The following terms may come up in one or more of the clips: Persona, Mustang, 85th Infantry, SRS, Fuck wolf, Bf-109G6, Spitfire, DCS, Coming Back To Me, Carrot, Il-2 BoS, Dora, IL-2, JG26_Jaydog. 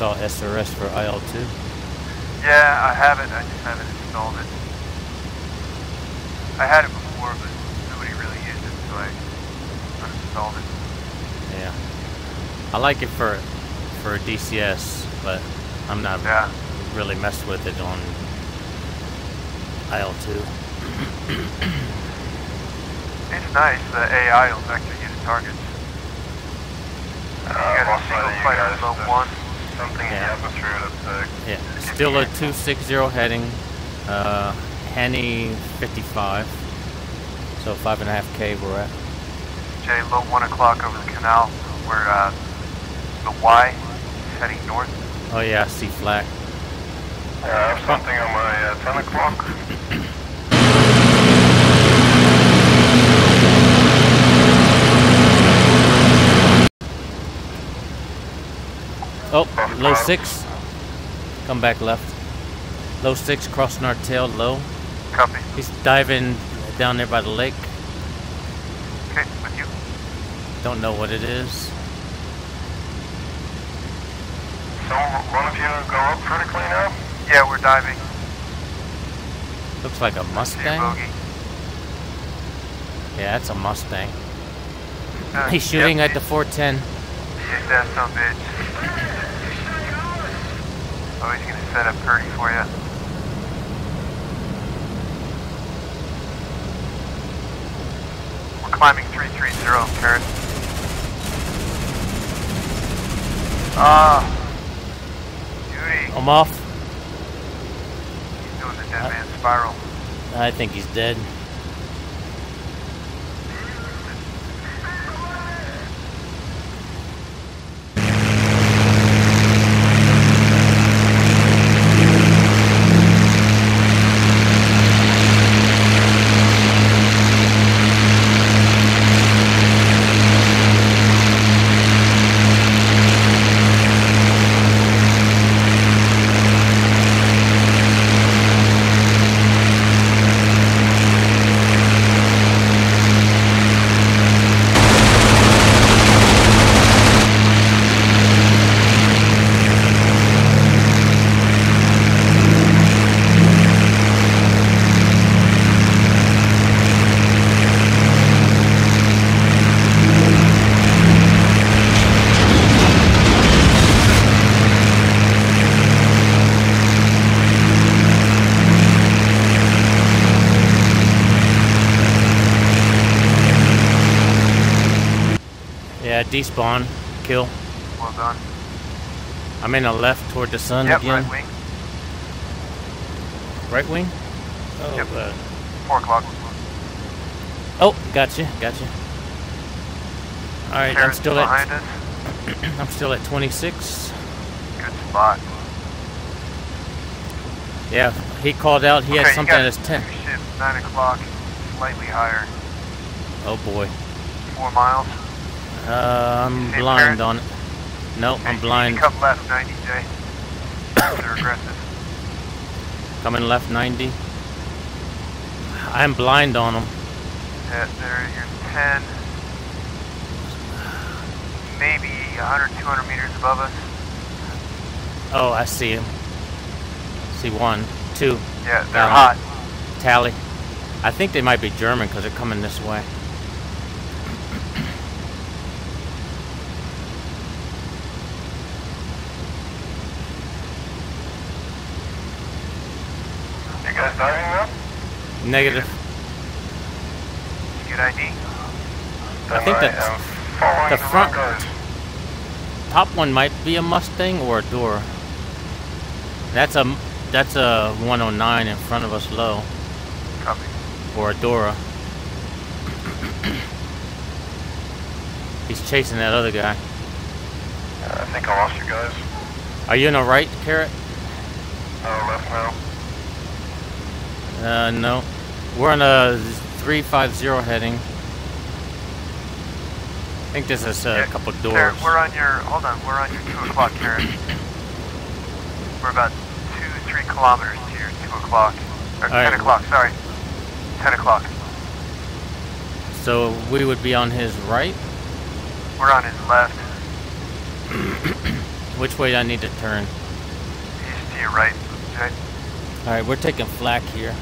install SRS for IL-2? Yeah, I have it. I just haven't installed it. I had it before, but nobody really used it, so I uninstalled it. Yeah. I like it for DCS, but I'm not really messed with it on IL-2. It's nice, the AI will vector you to targets. You got a single fighter low one. Something yeah, still a 260 heading, Henny 55. So 5.5K we're at. Jay, low 1 o'clock over the canal. Where the Y is heading north. Oh yeah, I see flag. I have something on my 10 o'clock. Oh, low 6. Come back left. Low 6, crossing our tail, low. Copy. He's diving down there by the lake. Okay, with you. Don't know what it is. So, one of you go up vertically now? Yeah, we're diving. Looks like a Mustang. Yeah, that's a Mustang. He's shooting at the 410. Shoot that son of a bitch. Oh, he's gonna set up Purdy for you. We're climbing 330, Carrot. Ah! Duty! I'm off. He's doing the dead man spiral. I think he's dead. Despawn, kill. Well done. I'm in a left toward the sun again. Right wing. Right wing? Oh, yep. 4 o'clock. Oh, gotcha. Alright, I'm still behind us. I'm still at 26. Good spot. Yeah, he called out. He had something at his tent. Shift, 9 o'clock, slightly higher. Oh boy. 4 miles. I'm blind on it. No, I'm blind. Come left 90, Jay. They're aggressive. Coming left 90. I'm blind on them. Yeah, they're your 10. Maybe 100, 200 meters above us. Oh, I see him. See one, two. Yeah, they're hot. Tally. I think they might be German because they're coming this way. Negative. Good ID. I think that's the front. Top one might be a Mustang or a Dora. That's a 109 in front of us low. Copy. Or a Dora. He's chasing that other guy. I think I lost you guys. Are you in the right, Carrot? Left now. No. We're on a 350 heading. I think this is a couple doors. There, we're on your, hold on, we're on your 2 o'clock here. We're about 2-3 kilometers to your 2 o'clock. Or 10 o'clock, sorry. 10 o'clock. So we would be on his right? We're on his left. Which way do I need to turn? East to your right, Jay. Alright, we're taking flak here.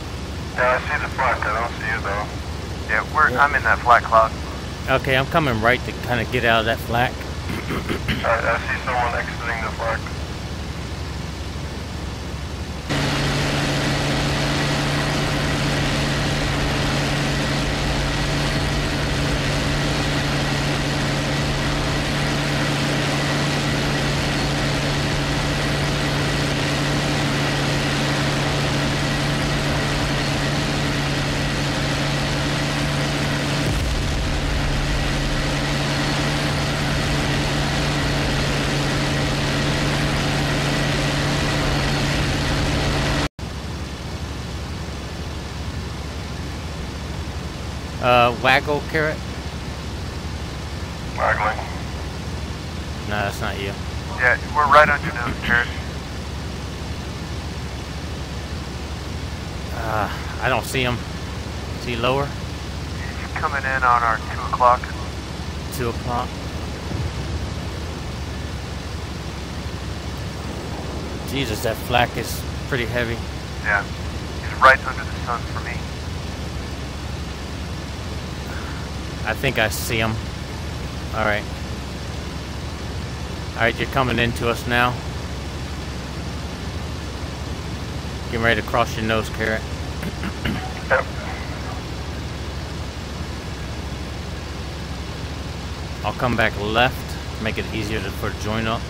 Yeah, I see the flak. I don't see you though. Yeah, I'm in that flak cloud. Okay, I'm coming right to kind of get out of that flak. Alright, I see someone exiting the flak. Waggle Carrot? Waggling. No, that's not you. Yeah, we're right under the Carrot. I don't see him. Is he lower? He's coming in on our 2 o'clock. 2 o'clock. Jesus, that flak is pretty heavy. Yeah. He's right under the sun for me. I think I see him. Alright. Alright, you're coming into us now. Getting ready to cross your nose, Carrot. Yep. I'll come back left, make it easier for join up.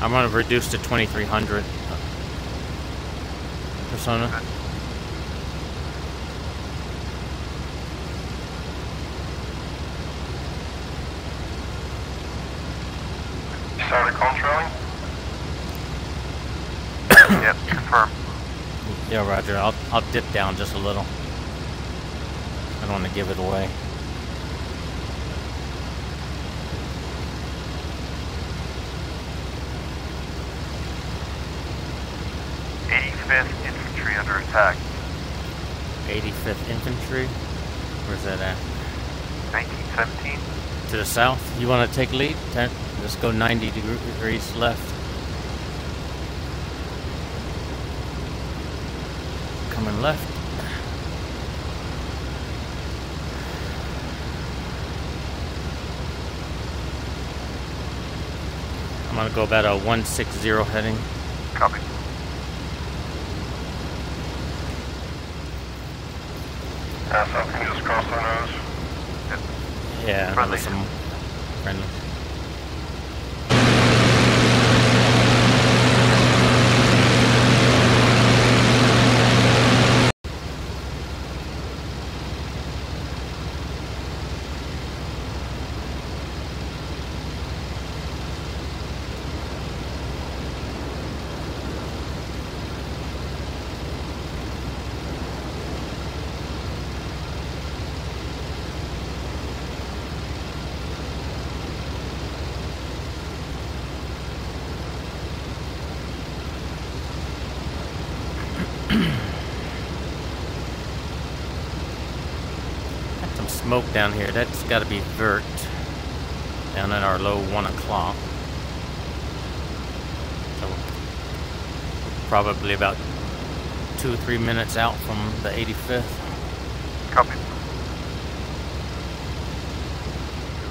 I'm going to reduce to 2300. Persona. Yep, confirm. Yeah, roger. I'll dip down just a little. I don't want to give it away. Eighty-fifth Infantry under attack. Where's that at? 1917. To the south. You want to take lead? Let's go 90 degrees left. Coming left. I'm gonna go about a 160 heading. Copy. Something just crossed our nose. Yeah, friendly. Friendly. Smoke down here, that's got to be vert down at our low 1 o'clock. So we're probably about 2 or 3 minutes out from the 85th. Copy.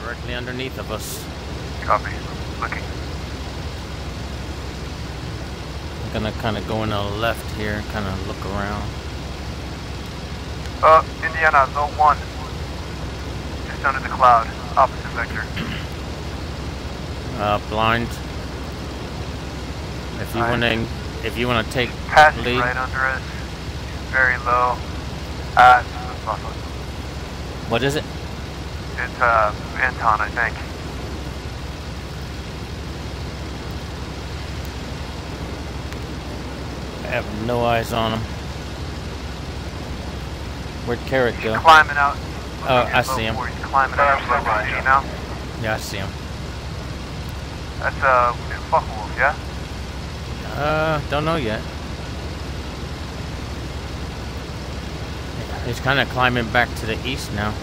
Directly underneath of us. Copy. Looking. I'm gonna kind of go in the left here and kind of look around. Indiana, low 1. Under the cloud, opposite vector. Blind. If you want to take lead. Right under us. It's very low. What is it? It's Anton, I think. I have no eyes on him. Where'd Carrot go? He's climbing out. Oh, I see him. Climbing up you now. Yeah, I see him. That's Fuck wolf, yeah? Don't know yet. He's kind of climbing back to the east now.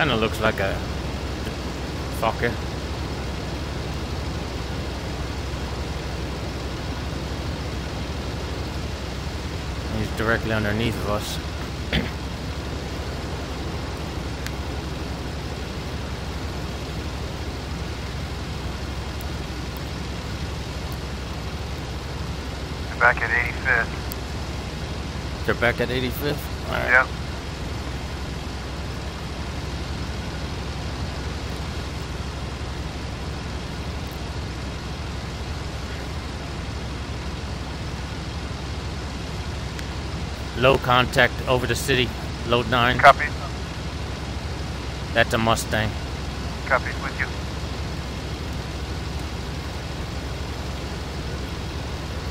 Kinda looks like a fucker. He's directly underneath of us. They're back at 85th. They're back at 85th? All right. Yeah. Low contact over the city, load 9. Copy. That's a Mustang. Copy, with you.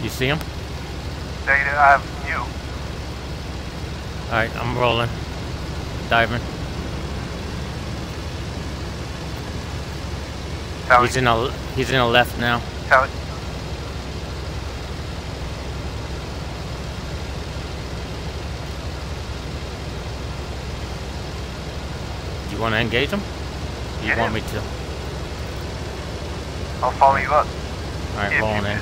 You see him? Data, I have you. Alright, I'm rolling. Diving. Tally. He's in a left now. Tally. You want to engage them? You want me to? I'll follow you up. Alright, rolling in.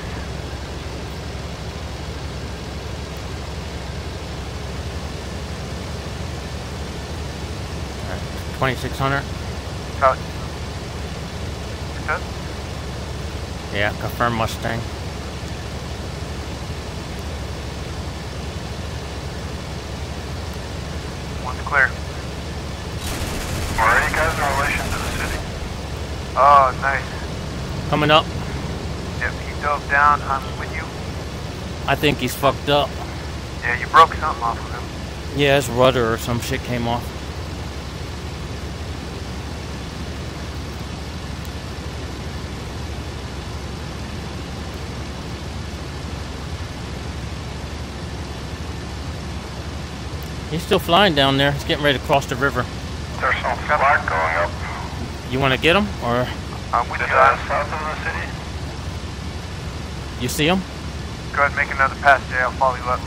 Alright, 2600. Yeah, confirm Mustang. One's clear. Are any guys in relation to the city? Oh, nice. Coming up. Yep, he dove down. I'm with you. I think he's fucked up. Yeah, you broke something off of him. Yeah, his rudder or some shit came off. He's still flying down there. He's getting ready to cross the river. There's some flag going up. You want to get him, or? I'm with you guys south of the city. You see him? Go ahead and make another pass, Jay. I'll follow you up.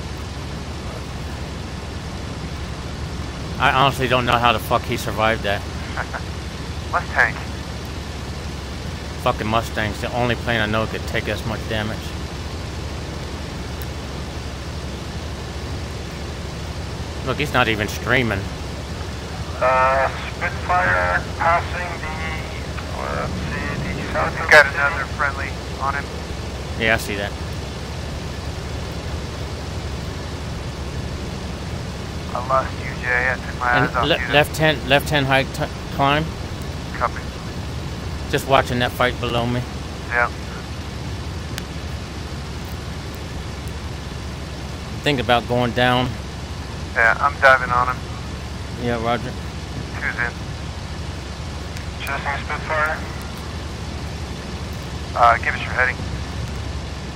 I honestly don't know how the fuck he survived that. Mustang. Fucking Mustang's the only plane I know could take as much damage. Look, he's not even streaming. Spitfire passing the, let's see, the south. He's got another friendly on him. Yeah, I see that. I lost you, Jay. I took my eyes off you. Left-hand high climb. Copy. Just watching that fight below me. Yeah. Think about going down. Yeah, I'm diving on him. Yeah, roger. Who's in? Chasing Spitfire. Give us your heading.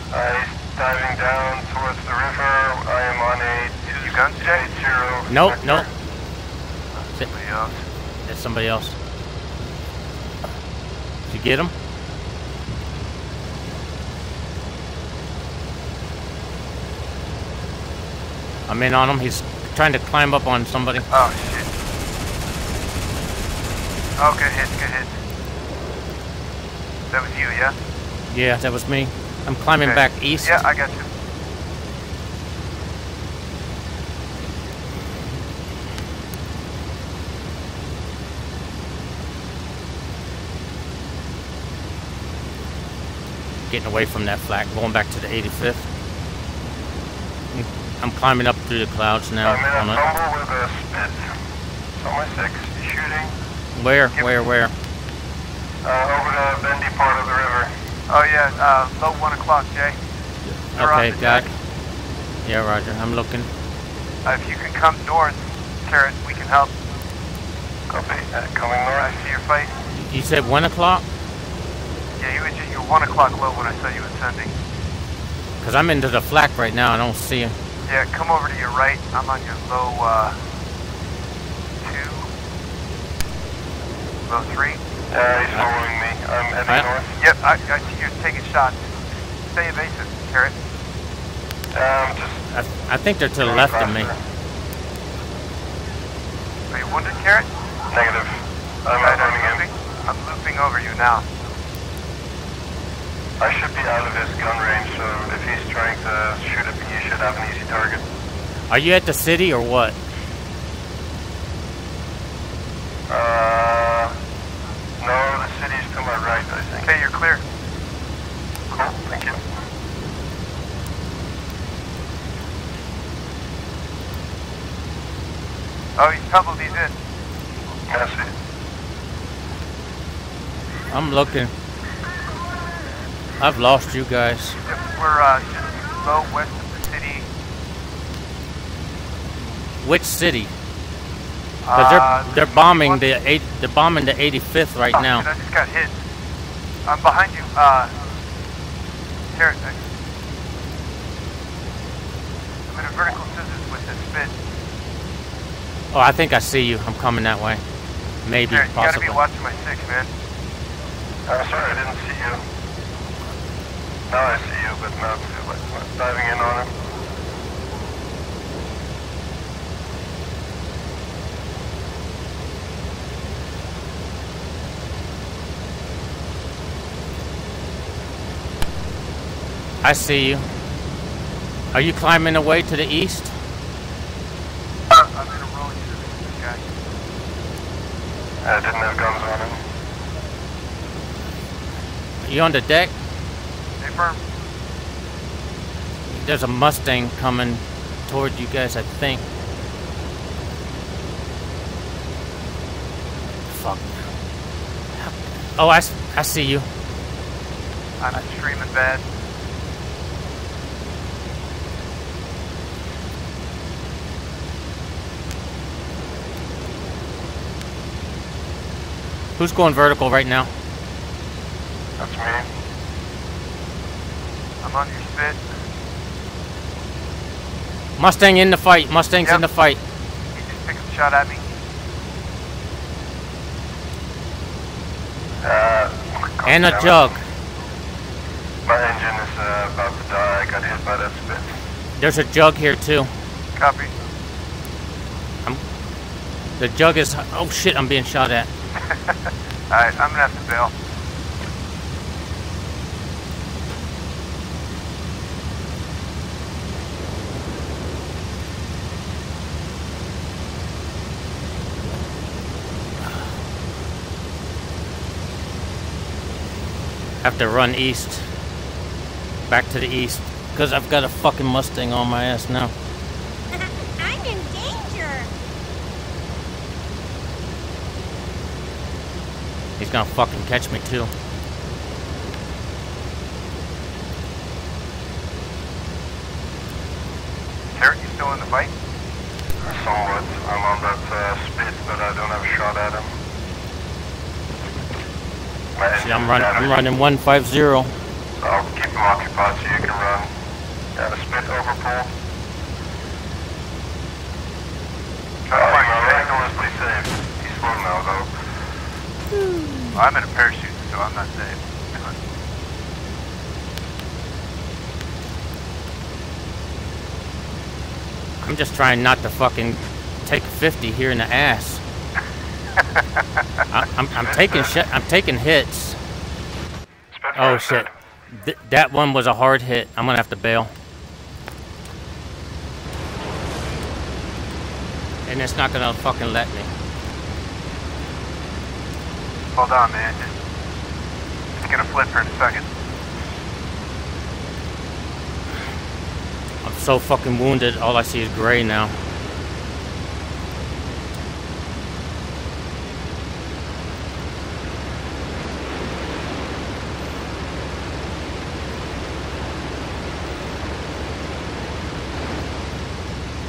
He's diving down towards the river. I am on a 2-0. Nope, nope. Somebody else. That's somebody else. Did you get him? I'm in on him. He's trying to climb up on somebody. Oh, shit. Oh, good hit, good hit. That was you, yeah? Yeah, that was me. I'm climbing back east. Yeah, I got you. Getting away from that flag. Going back to the 85th. I'm climbing up through the clouds now. I'm in a tumble with a Spit. Soma 6 shooting. Where? Give where? Over the bendy part of the river. Oh yeah, low 1 o'clock, Jay. They're okay, got it. Yeah, roger. I'm looking. If you can come north, Carrot, we can help. Copy. Coming north. I see your fight. You said 1 o'clock? Yeah, you were 1 o'clock low when I saw you ascending. Because I'm into the flak right now. I don't see him. Yeah, come over to your right. I'm on your low 2, low 3. He's following me. I'm heading north. Yep, I see you're taking shots. Stay evasive, Carrot. I think they're to the left of me. Are you wounded, Carrot? Negative. I'm looping over you now. I should be out of his gun range, so if he's trying to shoot at me, he should have an easy target. Are you at the city or what? No, the city's to my right, I think. Okay, you're clear. Cool, thank you. Oh, he's doubled, he's in. That's it. I'm looking. I've lost you guys. We're just low west of the city. Which city? Because they're bombing the 85th right now. Dude, I just got hit. I'm behind you. Carrot. I'm in a vertical scissors with this spit. Oh, I think I see you. I'm coming that way. Maybe. Carrot, you gotta be watching my six, man. I'm sorry, I didn't see you. Now I see you, but not diving in on him. I see you. Are you climbing away to the east? I'm gonna roll you to this guy. I didn't have guns on him. You on the deck? Stay firm. There's a Mustang coming toward you guys, I think. Fuck. Oh, I see you. I'm streaming bad. Who's going vertical right now? That's me. I'm on your spit. Mustang in the fight. Mustang's in the fight. He just picked a shot at me. And a jug. My engine is about to die. I got hit by that spit. There's a jug here too. Copy. The jug is... Oh shit, I'm being shot at. Alright, I'm gonna have to bail. Have to run east. Back to the east. Because I've got a fucking Mustang on my ass now. I'm in danger! He's gonna fucking catch me too. Carrot, you still in the fight? Somewhat. I'm on that spit, but I don't have a shot at him. See, I'm running 150. I'll keep him occupied so you can run. Got a spit over pull. My vehicle is pretty safe. He's slow now though. Well, I'm in a parachute, so I'm not safe. I'm just trying not to fucking take 50 here in the ass. I'm taking hits. Oh shit! That one was a hard hit. I'm gonna have to bail. And it's not gonna fucking let me. Hold on, man. It's gonna flip for a second. I'm so fucking wounded. All I see is gray now.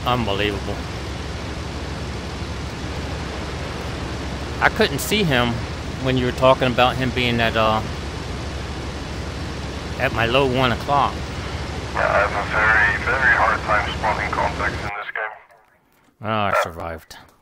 Unbelievable. I couldn't see him when you were talking about him being at my low 1 o'clock. Yeah, I have a very, very hard time spawning contacts in this game. Oh, I survived.